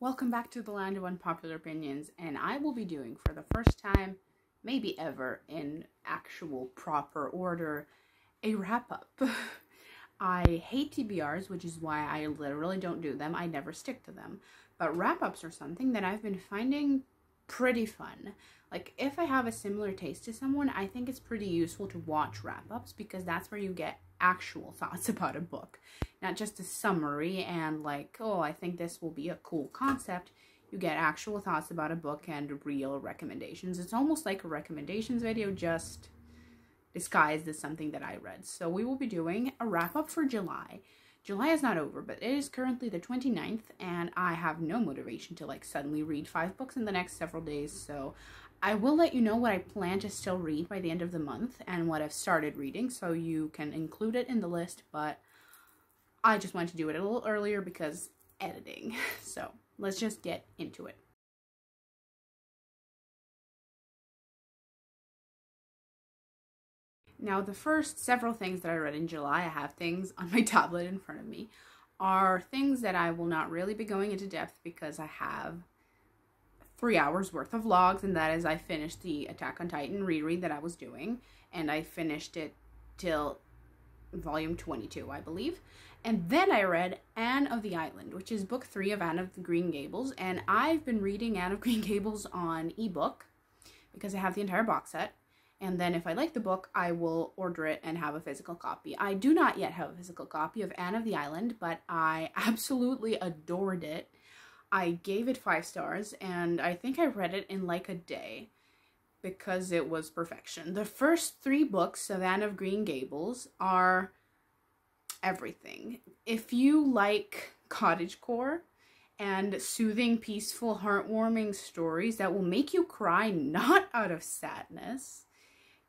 Welcome back to the Land of Unpopular Opinions, and I will be doing, for the first time, maybe ever, in actual proper order, a wrap-up. I hate TBRs, which is why I literally don't do them. I never stick to them. But wrap-ups are something that I've been finding pretty fun. Like, if I have a similar taste to someone, I think it's pretty useful to watch wrap-ups, because that's where you get actual thoughts about a book, not just a summary and like, oh, I think this will be a cool concept. You get actual thoughts about a book and real recommendations. It's almost like a recommendations video, just disguised as something that I read. So we will be doing a wrap-up for July. July is not over, but it is currently the 29th, and I have no motivation to like suddenly read 5 books in the next several days, so I will let you know what I plan to still read by the end of the month and what I've started reading, so you can include it in the list, but I just wanted to do it a little earlier because editing. So let's just get into it. Now, the first several things that I read in July, I have things on my tablet in front of me, are things that I will not really be going into depth because I have 3 hours worth of vlogs, and that is I finished the Attack on Titan reread that I was doing, and I finished it till volume 22, I believe. And then I read Anne of the Island, which is book 3 of Anne of the Green Gables, and I've been reading Anne of Green Gables on ebook because I have the entire box set, and then if I like the book, I will order it and have a physical copy. I do not yet have a physical copy of Anne of the Island, but I absolutely adored it. I gave it 5 stars, and I think I read it in like a day because it was perfection. The first 3 books of Anne of Green Gables are everything. If you like cottagecore and soothing, peaceful, heartwarming stories that will make you cry not out of sadness,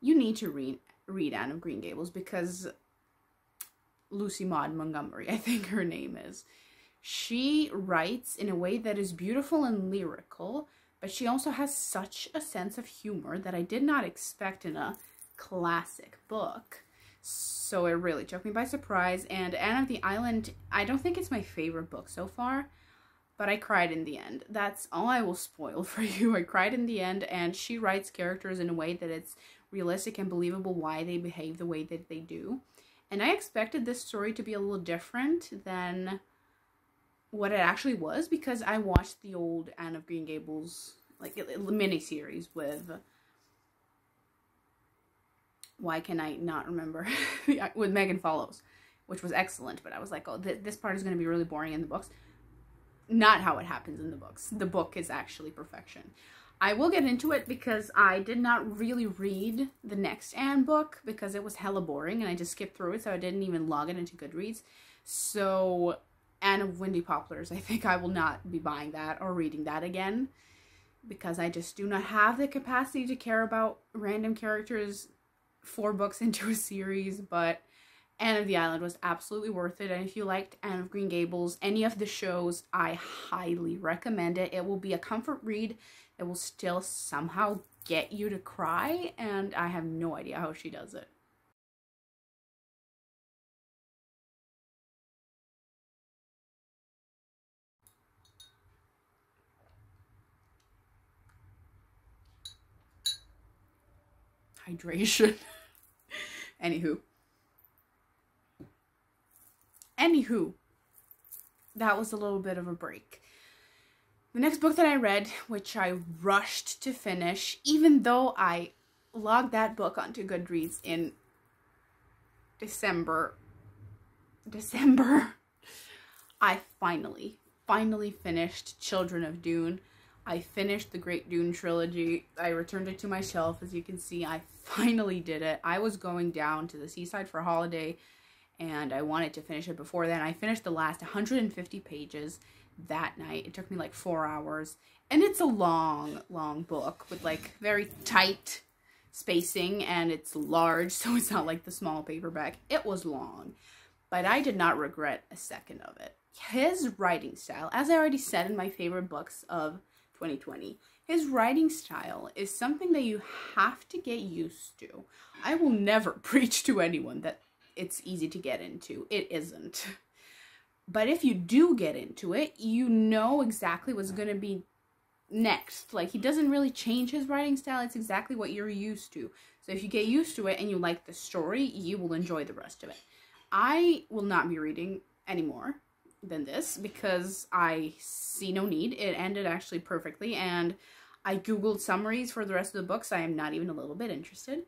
you need to read Anne of Green Gables, because Lucy Maud Montgomery, I think her name is, she writes in a way that is beautiful and lyrical, but she also has such a sense of humor that I did not expect in a classic book. So it really took me by surprise. And Anne of the Island, I don't think it's my favorite book so far, but I cried in the end. That's all I will spoil for you. I cried in the end, and she writes characters in a way that it's realistic and believable why they behave the way that they do. And I expected this story to be a little different than what it actually was, because I watched the old Anne of Green Gables, like, miniseries with, why can I not remember, with Megan Follows, which was excellent, but I was like, oh, this part is going to be really boring in the books. Not how it happens in the books. The book is actually perfection. I will get into it because I did not really read the next Anne book because it was hella boring, and I just skipped through it, so I didn't even log it into Goodreads. So Anne of Windy Poplars, I think I will not be buying that or reading that again, because I just do not have the capacity to care about random characters 4 books into a series. But Anne of the Island was absolutely worth it, and if you liked Anne of Green Gables, any of the shows, I highly recommend it. It will be a comfort read. It will still somehow get you to cry, and I have no idea how she does it. Hydration. Anywho, that was a little bit of a break. The next book that I read, which I rushed to finish, even though I logged that book onto Goodreads in December, I finally finished Children of Dune. I finished the Great Dune trilogy. I returned it to my shelf. As you can see, I finally did it. I was going down to the seaside for a holiday, and I wanted to finish it before then. I finished the last 150 pages that night. It took me like 4 hours, and it's a long, long book with like very tight spacing, and it's large, so it's not like the small paperback. It was long, but I did not regret a second of it. His writing style, as I already said in my favorite books of 2020. His writing style is something that you have to get used to. I will never preach to anyone that it's easy to get into. It isn't. But if you do get into it, you know exactly what's going to be next. Like, he doesn't really change his writing style. It's exactly what you're used to. So if you get used to it and you like the story, you will enjoy the rest of it. I will not be reading any more than this because I see no need. It ended actually perfectly, and I googled summaries for the rest of the books. I am not even a little bit interested.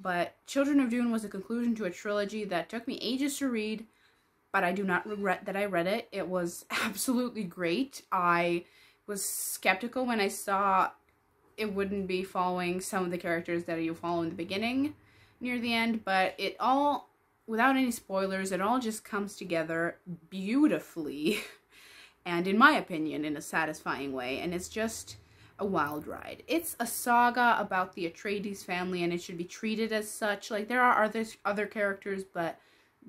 But Children of Dune was a conclusion to a trilogy that took me ages to read, but I do not regret that I read it. It was absolutely great. I was skeptical when I saw it wouldn't be following some of the characters that you follow in the beginning near the end, but it all, without any spoilers, it all just comes together beautifully and, in my opinion, in a satisfying way, and it's just a wild ride. It's a saga about the Atreides family, and it should be treated as such. Like, there are other characters, but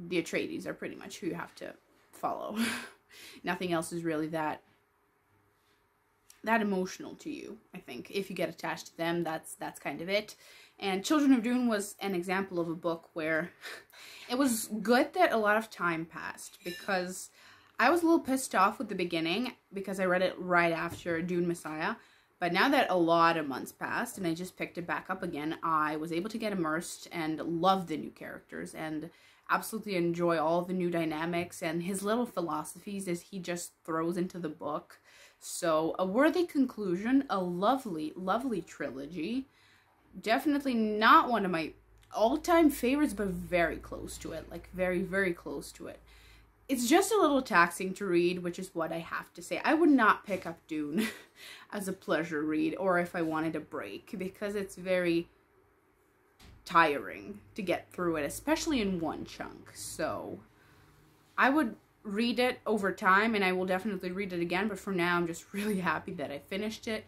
the Atreides are pretty much who you have to follow. Nothing else is really that emotional to you, I think. If you get attached to them, that's kind of it. And Children of Dune was an example of a book where it was good that a lot of time passed, because I was a little pissed off with the beginning because I read it right after Dune Messiah. But now that a lot of months passed and I just picked it back up again, I was able to get immersed and love the new characters and absolutely enjoy all the new dynamics and his little philosophies as he just throws into the book. So a worthy conclusion, a lovely, lovely trilogy. Definitely not one of my all-time favorites, but very close to it. Like, very, very close to it. It's just a little taxing to read, which is what I have to say. I would not pick up Dune as a pleasure read, or if I wanted a break, because it's very tiring to get through it, especially in one chunk. So I would read it over time, and I will definitely read it again, but for now I'm just really happy that I finished it.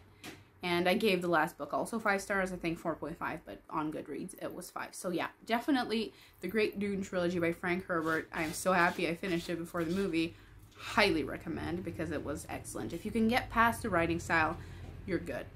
And I gave the last book also 5 stars, I think 4.5, but on Goodreads it was 5. So yeah, definitely the Great Dune Trilogy by Frank Herbert. I am so happy I finished it before the movie. Highly recommend, because it was excellent. If you can get past the writing style, you're good.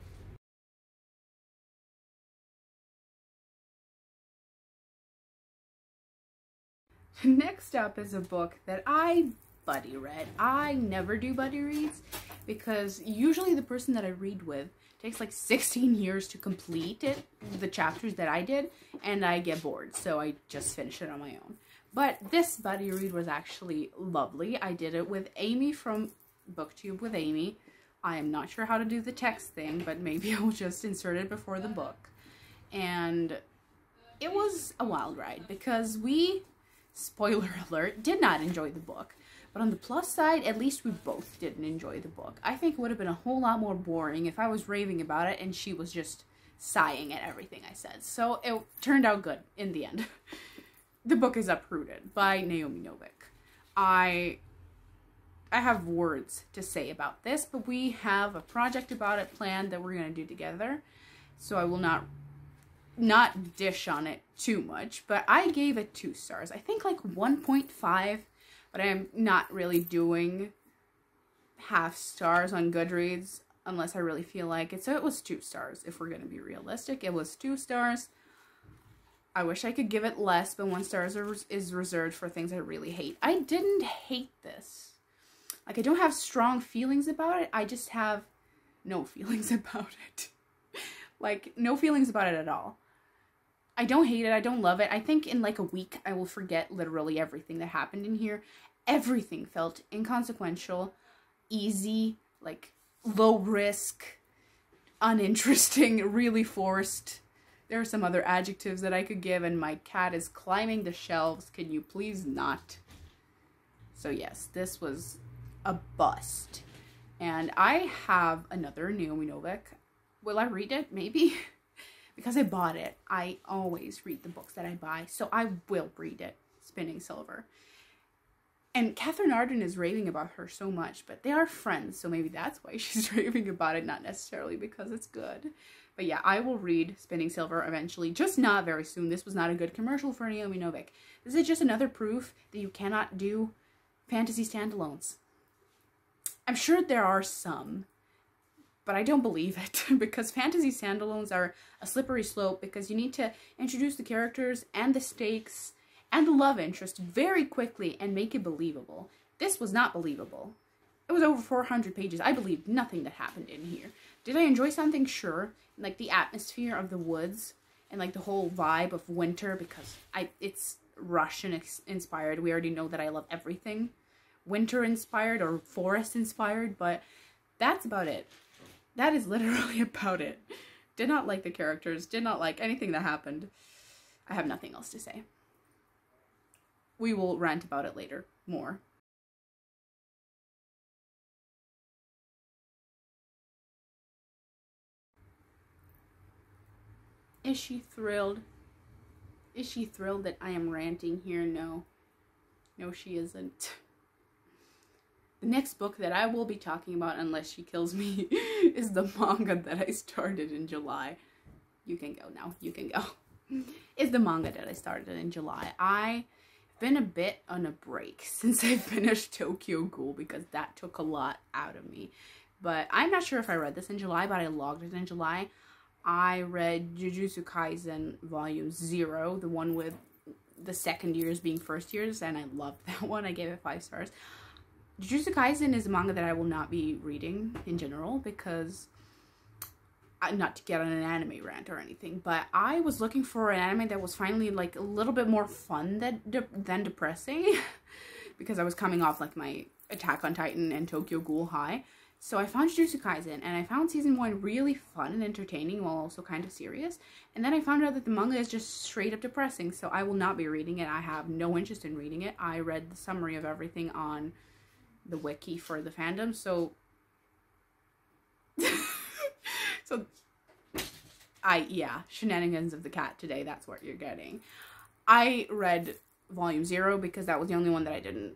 Next up is a book that I buddy read. I never do buddy reads, because usually the person that I read with takes like 16 years to complete it, the chapters that I did, and I get bored, so I just finish it on my own. But this buddy read was actually lovely. I did it with Amy from BookTube with Amy. I am not sure how to do the text thing, but maybe I'll just insert it before the book. And it was a wild ride, because we, spoiler alert, did not enjoy the book. But on the plus side, at least we both didn't enjoy the book. I think it would have been a whole lot more boring if I was raving about it and she was just sighing at everything I said. So it turned out good in the end. The book is Uprooted by Naomi Novik. I have words to say about this, but we have a project about it planned that we're going to do together. So I will not dish on it too much, but I gave it 2 stars. I think like 1.5. But I'm not really doing half stars on Goodreads unless I really feel like it. So it was 2 stars, if we're going to be realistic. It was 2 stars. I wish I could give it less, but 1 star is reserved for things I really hate. I didn't hate this. Like, I don't have strong feelings about it. I just have no feelings about it. Like, no feelings about it at all. I don't hate it. I don't love it. I think in like a week, I will forget literally everything that happened in here. Everything felt inconsequential, easy, like low risk, uninteresting, really forced. There are some other adjectives that I could give, and my cat is climbing the shelves. Can you please not? So yes, this was a bust. And I have another Naomi Novik. Will I read it? Maybe. Because I bought it. I always read the books that I buy, so I will read it. Spinning Silver. And Katherine Arden is raving about her so much, but they are friends, so maybe that's why she's raving about it, not necessarily because it's good. But yeah, I will read Spinning Silver eventually, just not very soon. This was not a good commercial for Naomi Novik. This is just another proof that you cannot do fantasy standalones. I'm sure there are some, but I don't believe it, because fantasy standalones are a slippery slope, because you need to introduce the characters and the stakes and the love interest very quickly and make it believable. This was not believable. It was over 400 pages. I believed nothing that happened in here. Did I enjoy something? Sure. Like the atmosphere of the woods and like the whole vibe of winter, because it's Russian inspired. We already know that I love everything winter inspired or forest inspired, but that's about it. That is literally about it. Did not like the characters. Did not like anything that happened. I have nothing else to say. We will rant about it later. More. Is she thrilled? Is she thrilled that I am ranting here? No. No, she isn't. The next book that I will be talking about, unless she kills me, is the manga that I started in July. You can go now. You can go. It's the manga that I started in July. I've been a bit on a break since I finished Tokyo Ghoul because that took a lot out of me. But I'm not sure if I read this in July, but I logged it in July. I read Jujutsu Kaisen Volume 0, the one with the second years being first years, and I loved that one. I gave it 5 stars. Jujutsu Kaisen is a manga that I will not be reading in general because, not to get on an anime rant or anything, but I was looking for an anime that was finally like a little bit more fun than depressing because I was coming off like my Attack on Titan and Tokyo Ghoul high. So I found Jujutsu Kaisen and I found season 1 really fun and entertaining while also kind of serious. And then I found out that the manga is just straight up depressing, so I will not be reading it. I have no interest in reading it. I read the summary of everything on the wiki for the fandom, so shenanigans of the cat today, that's what you're getting. I read Volume 0 because that was the only one that I didn't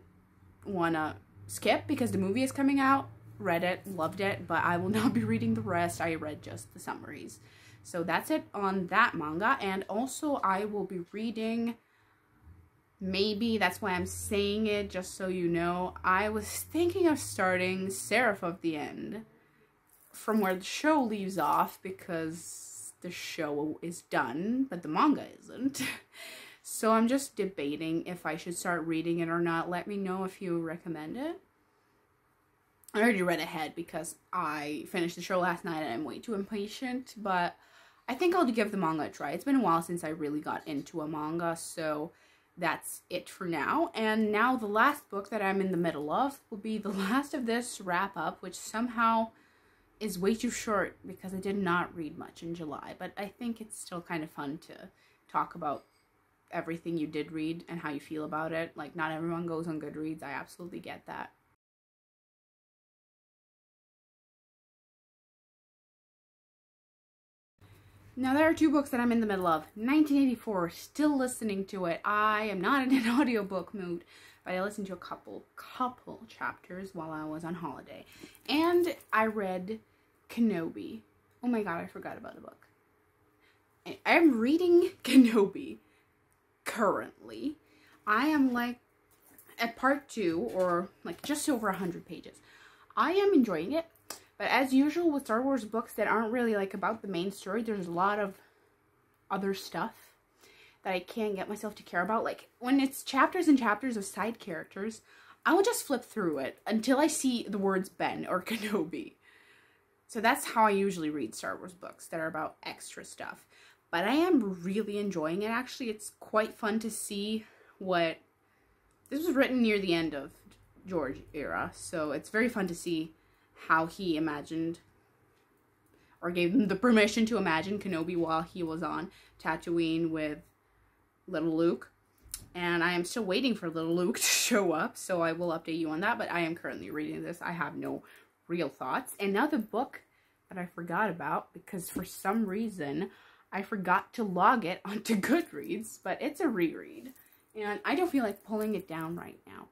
want to skip because the movie is coming out. Read it, loved it, but I will not be reading the rest. I read just the summaries. So that's it on that manga, and also I will be reading, maybe that's why I'm saying it, just so you know, I was thinking of starting Seraph of the End from where the show leaves off because the show is done, but the manga isn't. So I'm just debating if I should start reading it or not. Let me know if you recommend it. I already read ahead because I finished the show last night and I'm way too impatient, but I think I'll give the manga a try. It's been a while since I really got into a manga, so that's it for now. And now the last book that I'm in the middle of will be the last of this wrap up, which somehow is way too short because I did not read much in July, but I think it's still kind of fun to talk about everything you did read and how you feel about it. Like, not everyone goes on Goodreads. I absolutely get that. Now, there are 2 books that I'm in the middle of. 1984, still listening to it. I am not in an audiobook mood, but I listened to a couple chapters while I was on holiday. And I read Kenobi. Oh my god, I forgot about the book. I'm reading Kenobi currently. I am like at part 2, or like just over 100 pages. I am enjoying it. But as usual with Star Wars books that aren't really like about the main story, there's a lot of other stuff that I can't get myself to care about. Like when it's chapters and chapters of side characters, I will just flip through it until I see the words Ben or Kenobi. So that's how I usually read Star Wars books that are about extra stuff. But I am really enjoying it. Actually, it's quite fun to see what... This was written near the end of George era, so it's very fun to see how he imagined, or gave him the permission to imagine, Kenobi while he was on Tatooine with little Luke. And I am still waiting for little Luke to show up, so I will update you on that, but I am currently reading this. I have no real thoughts. Another book that I forgot about, because for some reason I forgot to log it onto Goodreads, but it's a reread, and I don't feel like pulling it down right now.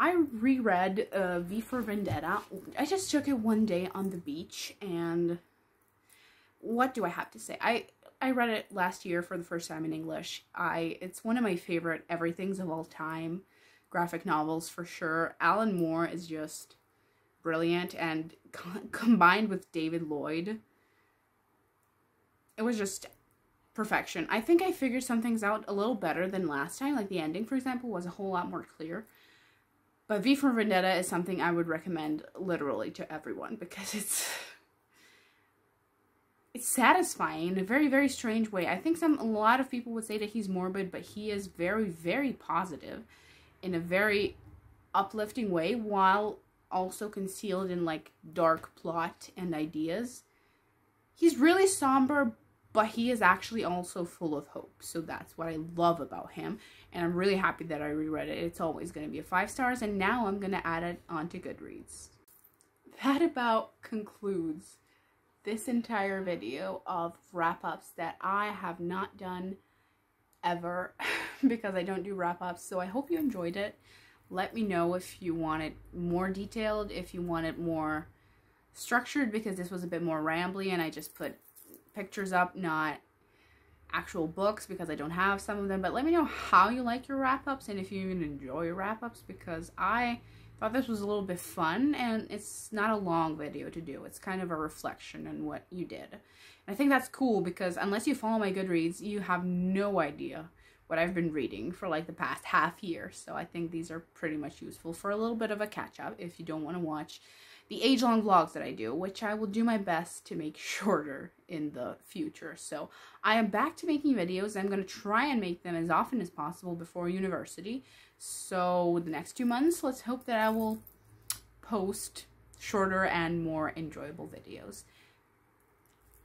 I reread V for Vendetta. I just took it one day on the beach, and what do I have to say? I read it last year for the first time in English. It's one of my favorite everythings of all time. Graphic novels for sure. Alan Moore is just brilliant, and combined with David Lloyd, it was just perfection. I think I figured some things out a little better than last time. Like the ending, for example, was a whole lot more clear. But V for Vendetta is something I would recommend literally to everyone because it's satisfying in a very, very strange way. I think a lot of people would say that he's morbid, but he is very, very positive in a very uplifting way while also concealed in like dark plot and ideas. He's really somber, but he is actually also full of hope. So that's what I love about him. And I'm really happy that I reread it. It's always going to be a 5 stars. And now I'm going to add it onto Goodreads. That about concludes this entire video of wrap-ups that I have not done ever because I don't do wrap-ups. So I hope you enjoyed it. Let me know if you want it more detailed, if you want it more structured, because this was a bit more rambly and I just put pictures up, not actual books, because I don't have some of them. But let me know how you like your wrap-ups and if you even enjoy wrap-ups, because I thought this was a little bit fun and it's not a long video to do. It's kind of a reflection on what you did. And I think that's cool because unless you follow my Goodreads, you have no idea what I've been reading for like the past half year. So I think these are pretty much useful for a little bit of a catch-up if you don't want to watch the age-long vlogs that I do, which I will do my best to make shorter in the future. So I am back to making videos. I'm going to try and make them as often as possible before university. So the next 2 months, let's hope that I will post shorter and more enjoyable videos.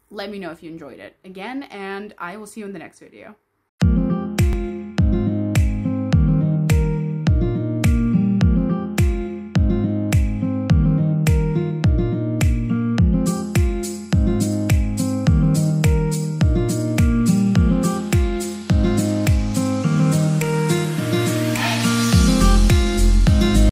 Let me know if you enjoyed it again, and I will see you in the next video.